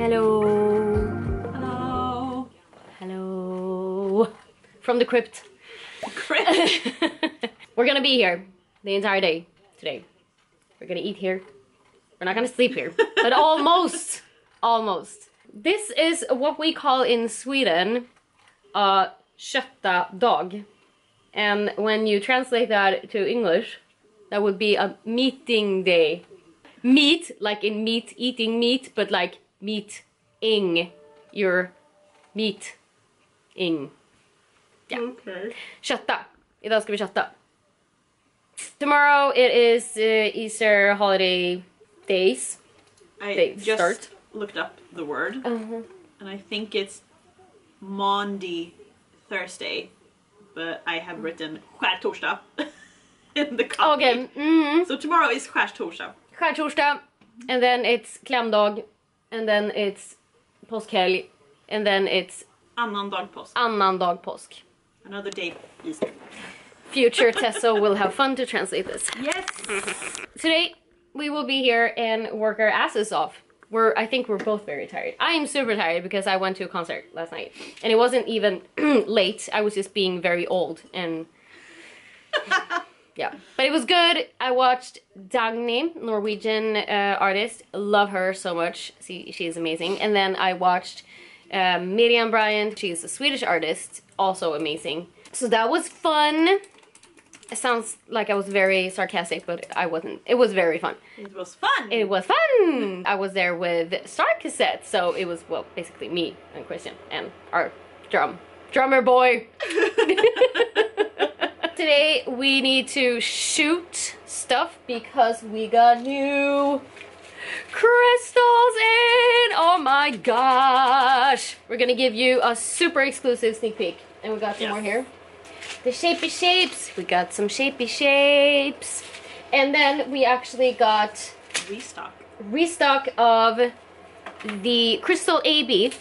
Hello. Hello. Hello. From the crypt. We're gonna be here the entire day today. We're gonna eat here. We're not gonna sleep here, but almost. Almost. This is what we call in Sweden a köttdag. And when you translate that to English, that would be a meeting day. Meat, like in meat, eating meat, but like meeting. Your meeting. Yeah. Okay. Köttdag. Idag ska vi kötta. Tomorrow it is Easter holiday days. I just looked up the word, and I think it's Maundy Thursday, but I have written skärtorsdag in the copy. Okay. So tomorrow is skärtorsdag. Skärtorsdag, and then it's klämdag, and then it's påskhelg, and then it's annandag påsk. Annandag påsk. Another day Easter. Future Tesso will have fun to translate this. Yes. Today we will be here and work our asses off. I think we're both very tired. I am super tired because I went to a concert last night. And it wasn't even late. I was just being very old and yeah. But it was good. I watched Dagny, Norwegian artist. Love her so much. She is amazing. And then I watched Miriam Bryant. She's a Swedish artist. Also amazing. So that was fun. It sounds like I was very sarcastic, but I wasn't. It was very fun. It was fun. It was fun. I was there with Star Cassette, so it was, well, basically me and Christian and our drummer boy. Today we need to shoot stuff because we got new crystals in. Oh my gosh. We're gonna give you a super exclusive sneak peek. And we got some more here. The shapey shapes. We got some shapey shapes. And then we actually got restock of the crystal AB.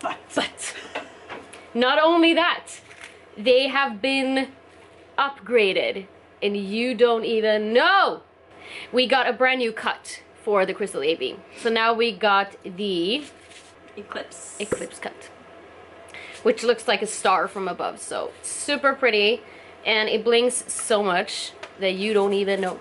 But not only that, they have been upgraded and you don't even know. We got a brand new cut for the crystal AB. So now we got the Eclipse cut, which looks like a star from above, so super pretty, and it blinks so much that you don't even know.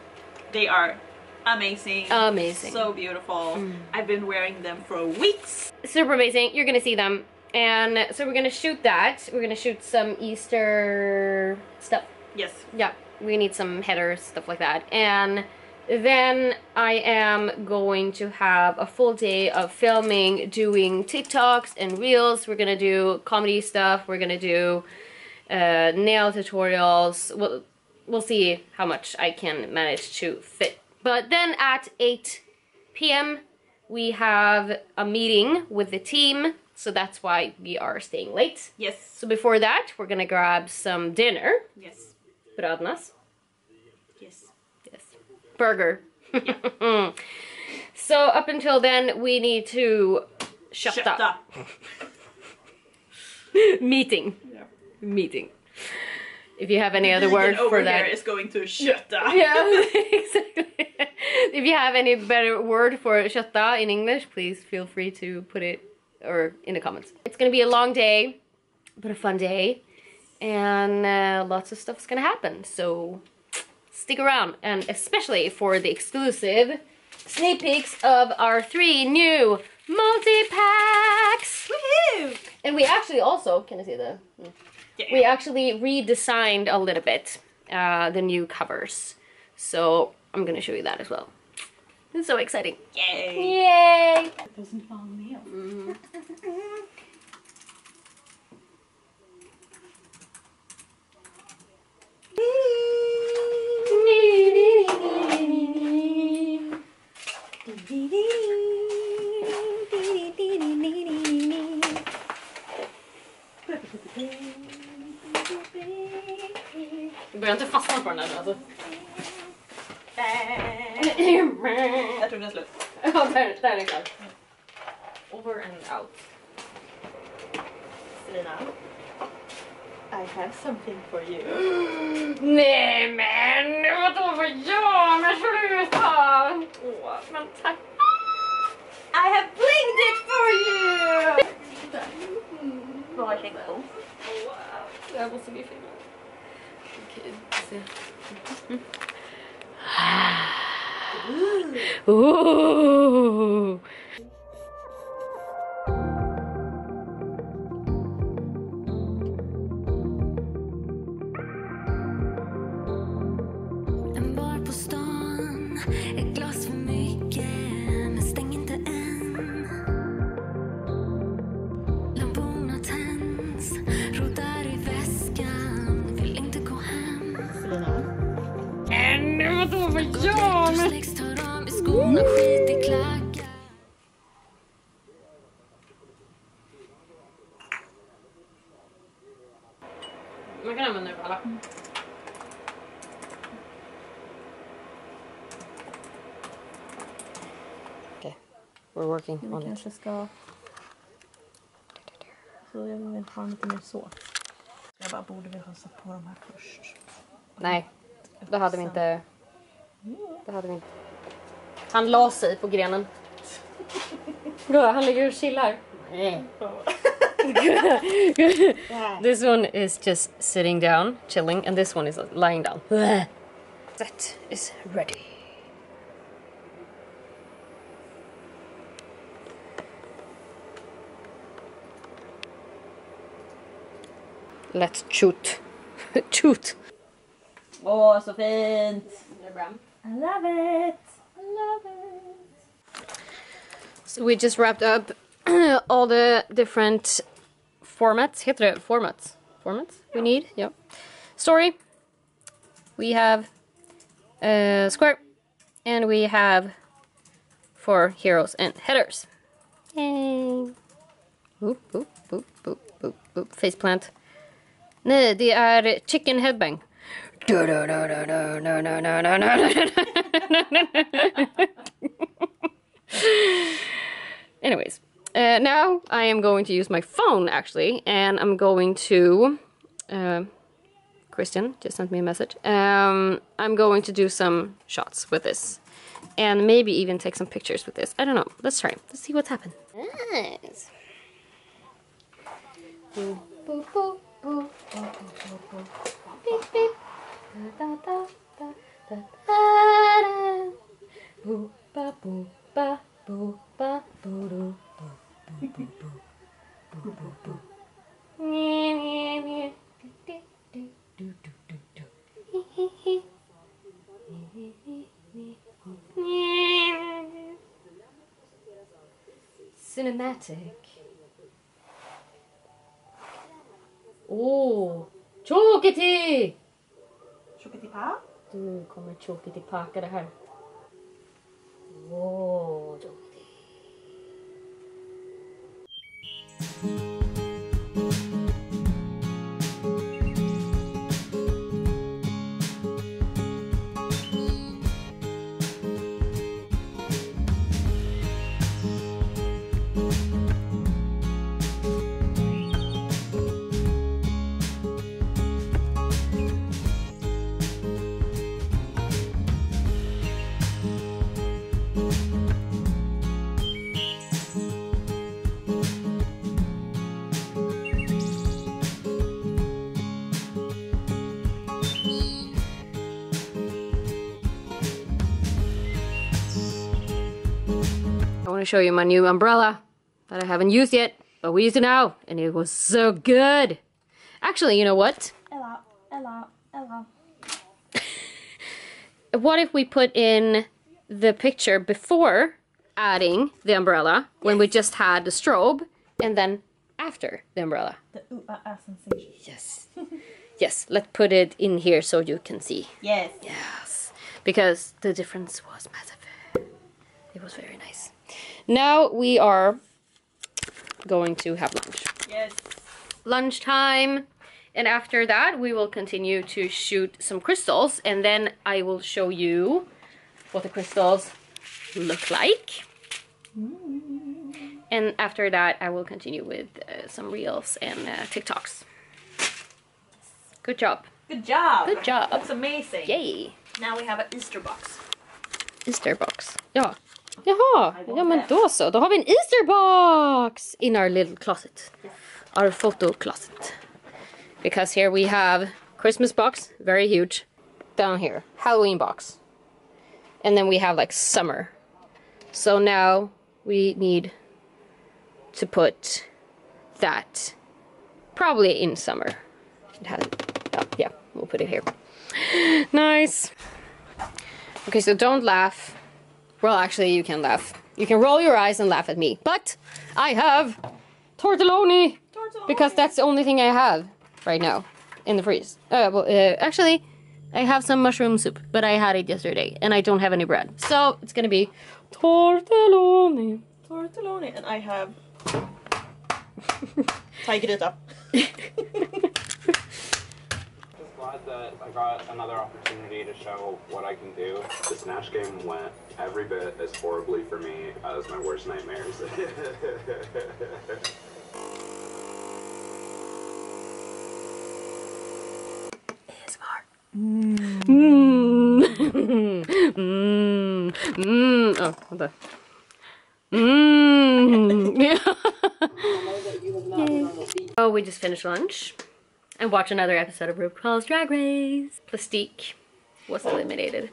They are amazing. Amazing. So beautiful. I've been wearing them for weeks. Super amazing. You're gonna see them. And so we're gonna shoot that. We're gonna shoot some Easter stuff. Yes. Yeah, we need some headers, stuff like that. And then I am going to have a full day of filming, doing TikToks and reels. We're gonna do comedy stuff. We're gonna do nail tutorials. We'll see how much I can manage to fit. But then at 8 p.m. we have a meeting with the team, so that's why we are staying late. Yes. So before that, we're gonna grab some dinner. Yes. Brödnas. Yes. Burger. Yeah. So up until then, we need to shut up. Meeting. Yeah. Meeting. If you have any other word for that, is going to kötta. Yeah, exactly. If you have any better word for kötta in English, please feel free to put it in the comments. It's gonna be a long day, but a fun day, and lots of stuff's gonna happen. So stick around, and especially for the exclusive sneak peeks of our 3 new multi-packs! Woohoo! And we actually also, can I see the... Yeah. We actually redesigned a little bit the new covers. So I'm gonna show you that as well. It's so exciting. Yay! Yay! It doesn't fall on me. Du börjar inte fastna på den här nu, alltså. Jag tror den är slut. Ja, där är den klar. Over and out. Selina, I have something for you. Nej men, vadå för jag? Men sluta! Åh, men tack. I have blinged it for you! Logical. That was my favorite. Okay, so. Ooh. Man kan använda nu alla. Okay, we're working on it. Vi kanske ska... Så jag vill ha lite mer så. Jag bara, borde vi ha satt på de här först? Nej, det hade vi inte. Det hade vi inte. Han la sig på grenen. Bra, han ligger och chillar. Nej. This one is just sitting down, chilling, and this one is lying down. That is ready. Let's shoot. Shoot. Åh, så fint. Det är bra. I love it. I love it. So we just wrapped up all the different formats. Heter det? Formats? Formats? We need? Yep. Story. We have square. And we have 4 heroes and headers. Yay! Boop, boop, boop, boop, boop, boop. Faceplant. Nej, det är chicken headbang. No, no, no, no, no, no, no, no, no, no. Anyways. Now I am going to use my phone, actually, and I'm going to... Christian just sent me a message. I'm going to do some shots with this. And maybe even take some pictures with this. I don't know. Let's try. Let's see what's happened. Nice. Boop, boop, boop, boop, boop, boop, boop. Beep, beep. Da, da, da, da, da, da. Boop, ba, boop, ba, boop, ba, boop, boop. Cinematic. Oh, Chokiti! Chokiti Park? Du kommer Chokiti Parka det här. Wow, I want to show you my new umbrella that I haven't used yet, but we used it now, and it was so good. Actually, you know what? Ella, Ella, Ella. What if we put in the picture before adding the umbrella, yes, when we just had the strobe, and then after the umbrella? The ooh-ah-ah sensation. Yes. Yes, let's put it in here so you can see. Yes. Yes. Because the difference was massive. It was very nice. Now we are going to have lunch. Yes. Lunchtime. And after that, we will continue to shoot some crystals. And then I will show you what the crystals look like. Mm. And after that, I will continue with some reels and TikToks. Good job. Good job. Good job. That's amazing. Yay. Now we have an Easter box. Easter box. Yeah. Jaha, ja men då så. Då har vi en Easter box in our little closet. our photo closet. Because here we have Christmas box, very huge. Down here, Halloween box. And then we have like summer. So now we need to put that probably in summer. It has, oh, yeah, we'll put it here. Nice. Okay, so don't laugh. Well, actually, you can laugh. You can roll your eyes and laugh at me. But I have tortelloni, because that's the only thing I have right now in the freeze. Well, actually, I have some mushroom soup, but I had it yesterday, and I don't have any bread. So it's gonna be tortelloni. Tortelloni, and I have taken it up. I'm glad that I got another opportunity to show what I can do. The Smash game went every bit as horribly for me as my worst nightmares. ASMR. Mmm. Mmm. Mmm. Mmm. Oh, hold on. Mmm. Oh, we just finished lunch. And watch another episode of RuPaul's Drag Race. Plastique was eliminated.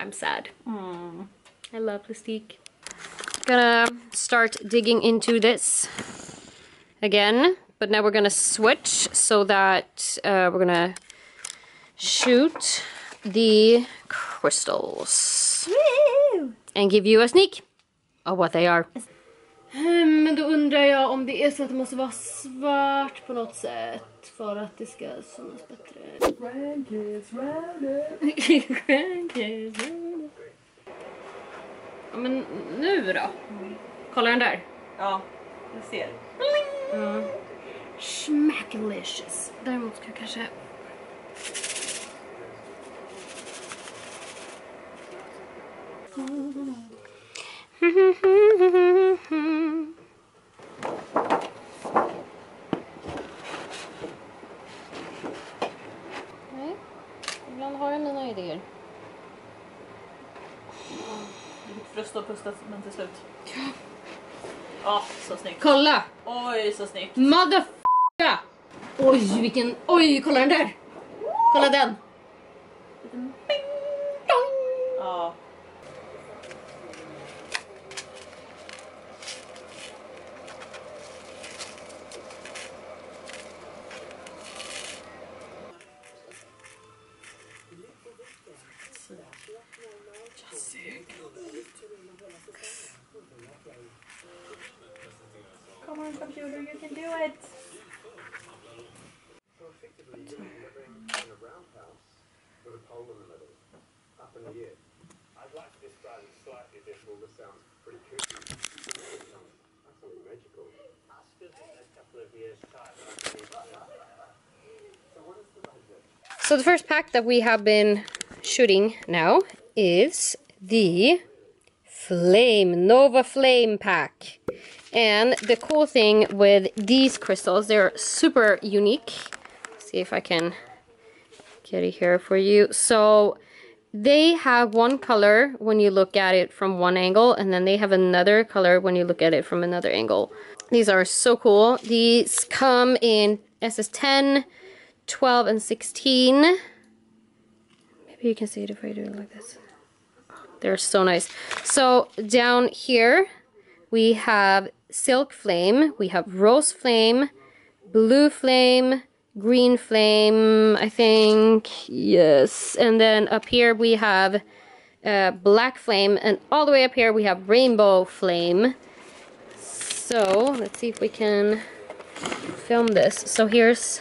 I'm sad. Aww. I love Plastique. Gonna start digging into this again, but now we're gonna switch so that we're gonna shoot the crystals. Woo! And give you a sneak of what they are. Men då undrar jag om det är så att det måste vara svart på något sätt för att det ska synas bättre. Rank is rounded. Rank is rounded. Ja, men nu då? Kolla den där. Ja, jag ser. Mm. Schmackalicious. Däremot ska jag kanske... Nej, ibland har jag mina idéer. Frust och pustat, men till slut. Ja, så snyggt. Kolla! Oj, så snyggt. Motherfucker! Oj, vilken... Oj, kolla den där! Kolla den! Ja. Come on, computer, you can do it. I'd like this brand slightly different. This sounds pretty tricky. That's something magical. I still think a couple of years time. So what is the budget? So the first pack that we have been shooting now is the Flame, Nova Flame pack. And the cool thing with these crystals, they're super unique. Let's see if I can get it here for you. So they have one color when you look at it from one angle, and then they have another color when you look at it from another angle. These are so cool. These come in SS10, 12, and 16. Maybe you can see it if I do it like this. They're so nice. So down here we have Silk Flame, we have Rose Flame, Blue Flame, Green Flame, I think, yes. And then up here we have Black Flame, and all the way up here we have Rainbow Flame. So let's see if we can film this. So here's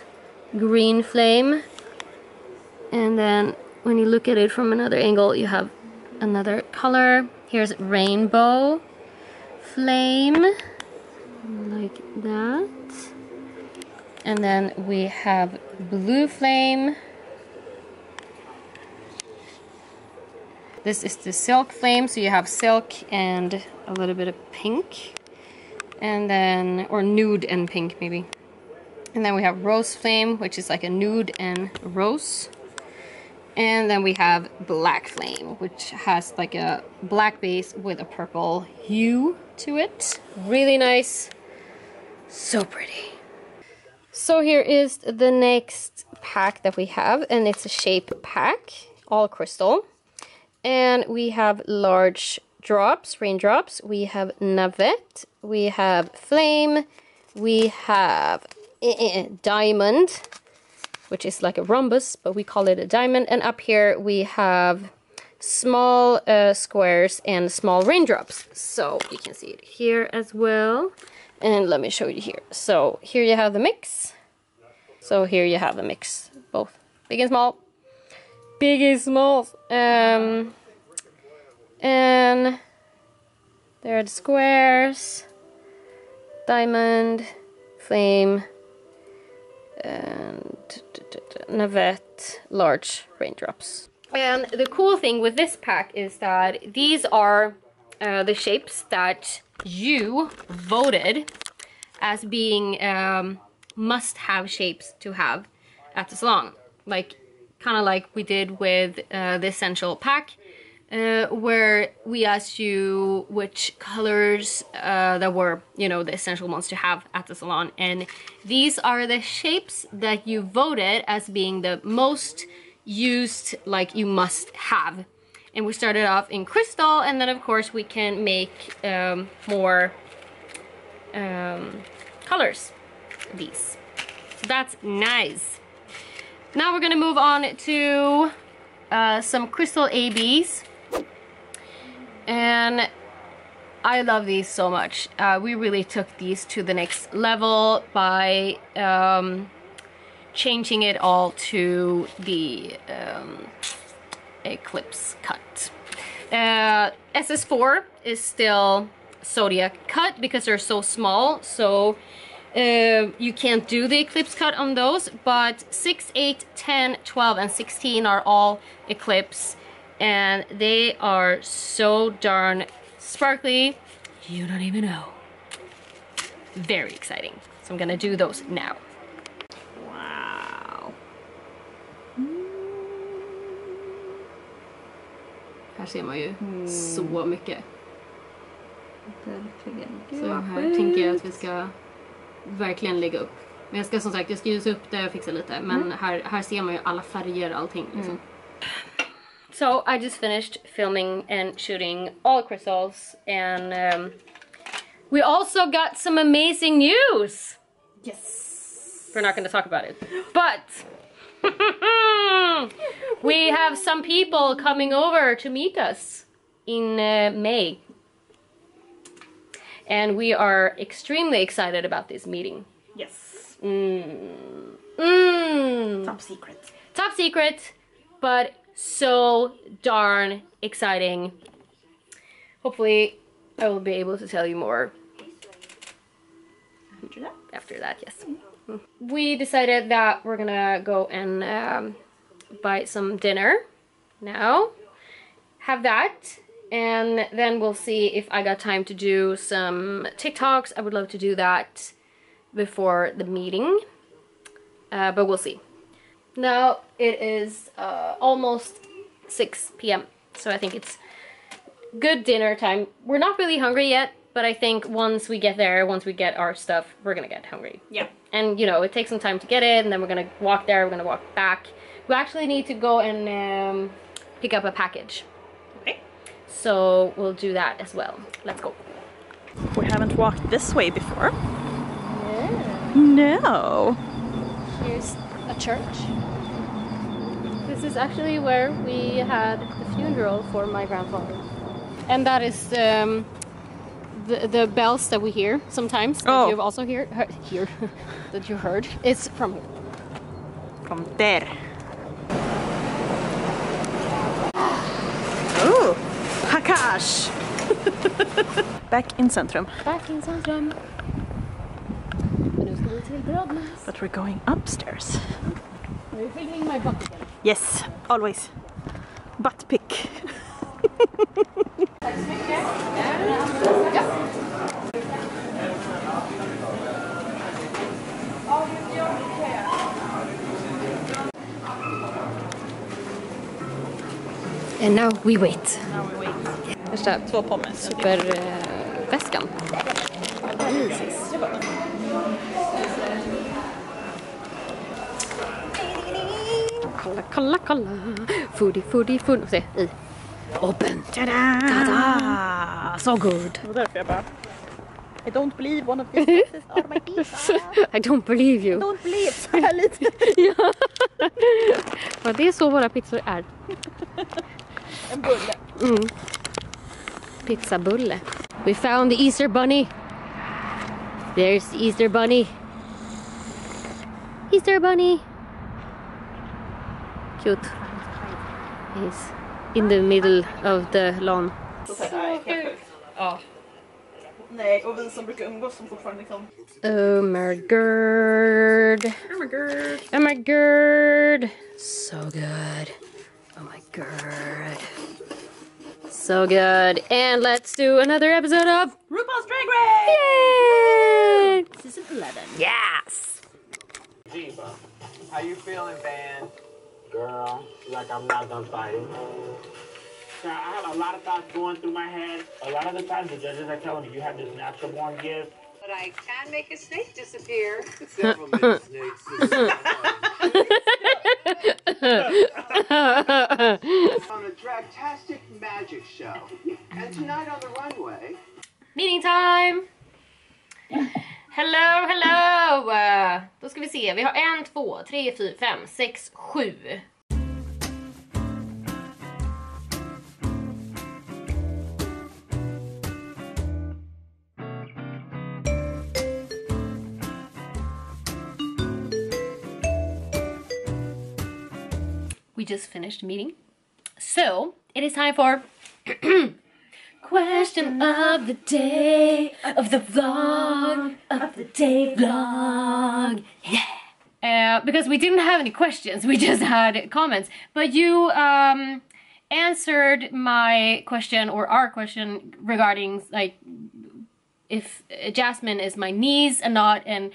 Green Flame, and then when you look at it from another angle you have another color. Here's Rainbow Flame, like that. And then we have Blue Flame. This is the Silk Flame, so you have silk and a little bit of pink. And then, or nude and pink maybe. And then we have Rose Flame, which is like a nude and rose. And then we have Black Flame, which has like a black base with a purple hue to it. Really nice. So pretty. So here is the next pack that we have, and it's a shape pack, all crystal. And we have large drops, raindrops, we have navette, we have flame, we have diamond, which is like a rhombus, but we call it a diamond. And up here we have small squares and small raindrops. So you can see it here as well. And let me show you here. So here you have the mix. So here you have the mix, both big and small. Big and small. And there are the squares, diamond, flame, and navette, large raindrops. And the cool thing with this pack is that these are the shapes that you voted as being must-have shapes to have at the salon. Like, kind of like we did with the essential pack, where we asked you which colors that were, you know, the essential ones to have at the salon. And these are the shapes that you voted as being the most used, like you must have. And we started off in crystal, and then of course we can make more colors of these. So that's nice. Now we're gonna move on to some crystal ABs. And I love these so much. We really took these to the next level by changing it all to the Eclipse cut. SS4 is still Zodiac cut because they're so small, so you can't do the Eclipse cut on those, but 6, 8, 10, 12 and 16 are all Eclipse, and they are so darn sparkly, you don't even know. Very exciting. So I'm gonna do those now. Här ser man ju så mycket. Så här tänker jag att vi ska verkligen lägga upp. Men jag ska som sagt, jag ska ljusa upp det och fixa lite. Men här ser man ju alla färger och allting. Liksom. So I just finished filming and shooting all crystals. And we also got some amazing news. Yes. We're not going to talk about it. But... we have some people coming over to meet us in May, and we are extremely excited about this meeting. Yes. Top secret. Top secret, but so darn exciting. Hopefully I will be able to tell you more after that. After that, yes. We decided that we're gonna go and buy some dinner now, have that, and then we'll see if I got time to do some TikToks. I would love to do that before the meeting, but we'll see. Now it is almost 6 p.m. so I think it's good dinner time. We're not really hungry yet, but I think once we get there, once we get our stuff, we're gonna get hungry. Yeah. And you know, it takes some time to get it, and then we're gonna walk there, we're gonna walk back. We actually need to go and pick up a package. Okay. So we'll do that as well. Let's go. We haven't walked this way before. Yeah. No. Here's a church. This is actually where we had the funeral for my grandfather. And that is... The bells that we hear sometimes, that you've also heard that you heard, it's from here. From there. Oh, Hakash! Back in Centrum. Back in Centrum. But we're going upstairs. Are you feeling my butt again? Yes, always. Butt pick. And now we wait. Now we wait. Här står två pommes. Superväskan. kolla, kolla, kolla. Foodie, foodie, foodie. Se, i. Open. Ta-da! Ta-da! So good. I don't believe one of these boxes are my pizza. I don't believe you. I don't believe. Så här lite. Ja. Det är så våra pizzor är. En bulle. Mm. Pizzabulle. We found the Easter bunny. There's the Easter bunny. Easter bunny. Cute. He's in the middle of the lawn. Så kul. Ja. Nej, och vi som brukar umgås som fortfarande liksom... Oh my god. Oh my god. Oh my god. So good. Oh my god. So good. And let's do another episode of... RuPaul's Drag Race! Yay! Season 11. Yes! Jeeva, how you feeling, Van? Girl, like I'm not done fighting. I have a lot of thoughts going through my head. A lot of the times the judges are telling me you have this natural born gift. But I can make a snake disappear. Several snakes disappear. On a dragtastic magic show. And tonight on the runway. Meeting time! Hello, hello! Då ska vi se, vi har 1, 2, 3, 4, 5, 6, 7. We just finished meeting, so it is time for question of the day of the vlog of the day vlog. Yeah, because we didn't have any questions, we just had comments. But you answered my question or our question regarding like if Jasmine is my niece and not, and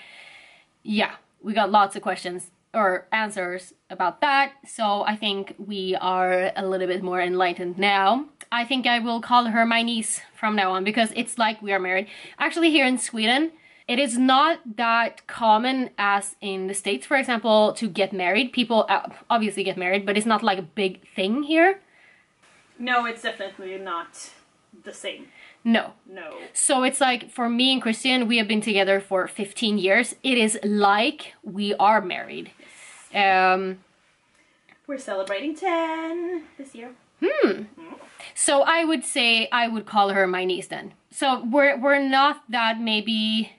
yeah, we got lots of questions or answers about that, so I think we are a little bit more enlightened now. I think I will call her my niece from now on, because it's like we are married. Actually, here in Sweden, it is not that common as in the States, for example, to get married. People obviously get married, but it's not like a big thing here. No, it's definitely not the same. No. No. So it's like, for me and Christian, we have been together for 15 years. It is like we are married. Yes. We're celebrating 10 this year. Hmm. So I would say, I would call her my niece then. So we're not that maybe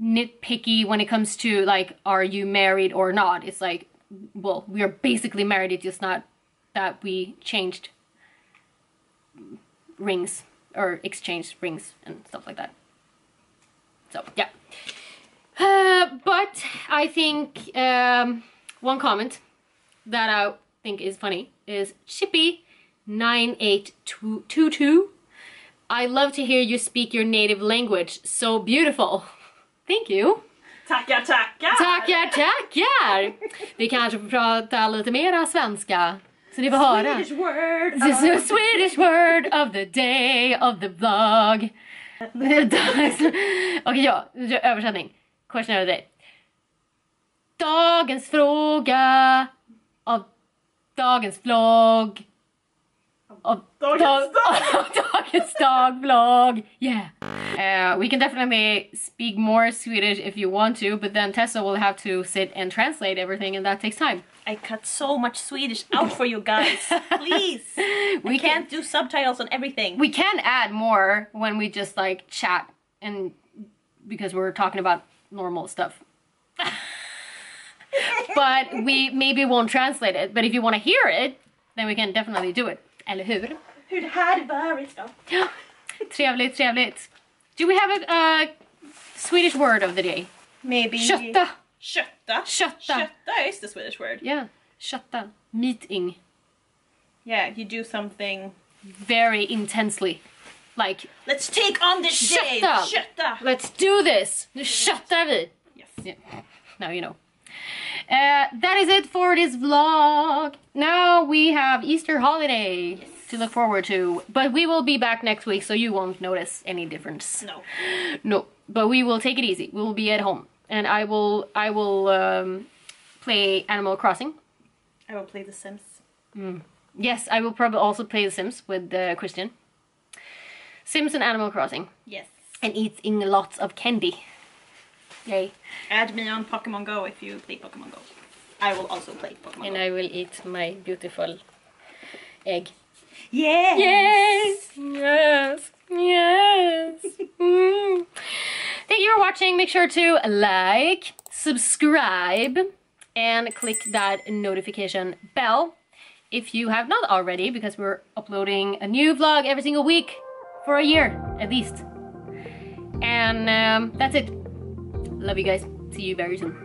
nitpicky when it comes to like, are you married or not? It's like, well, we are basically married. It's just not that we changed rings or exchanged rings and stuff like that. So yeah, but I think one comment that I think is funny is Chippy 98222. I love to hear you speak your native language. So beautiful. Thank you. Tackar, tackar. Tackar, tackar. Vi kanske får prata lite mera svenska. Så ni får höra. This is a Swedish word of the day of the vlog. Okej, ja, översättning. Question of the day. Dagens fråga av dagens vlogg. Av dagens vlogg. Yeah. We can definitely speak more Swedish if you want to, but then Tessa will have to sit and translate everything, and that takes time. I cut so much Swedish out for you guys. Please. We can't do subtitles on everything. We can add more when we just like chat, and because we're talking about normal stuff. But we maybe won't translate it. But if you want to hear it, then we can definitely do it. Eller hur? Hur det här varit då? Ja. Trevligt, trevligt. Do we have a Swedish word of the day? Maybe. Kötta. Kötta. Kötta. Kötta is the Swedish word. Yeah. Kötta. Meeting. Yeah, you do something very intensely. Like, let's take on this day. Kötta. Let's do this. Nu köttar vi. Yes. Yeah. Now you know. That is it for this vlog. Now we have Easter holiday. Yes. To look forward to, but we will be back next week, so you won't notice any difference. No, no, but we will take it easy. We will be at home, and I will play Animal Crossing. I will play The Sims. Mm. Yes, I will probably also play The Sims with Christian. Sims and Animal Crossing. Yes. And eating lots of candy. Yay. Add me on Pokemon Go if you play Pokemon Go. I will also play Pokemon Go. And I will eat my beautiful egg. Yes! Yes! Yes! Yes! Mm. Thank you for watching. Make sure to like, subscribe, and click that notification bell if you have not already, because we're uploading a new vlog every single week for a year at least. And that's it. Love you guys. See you very soon.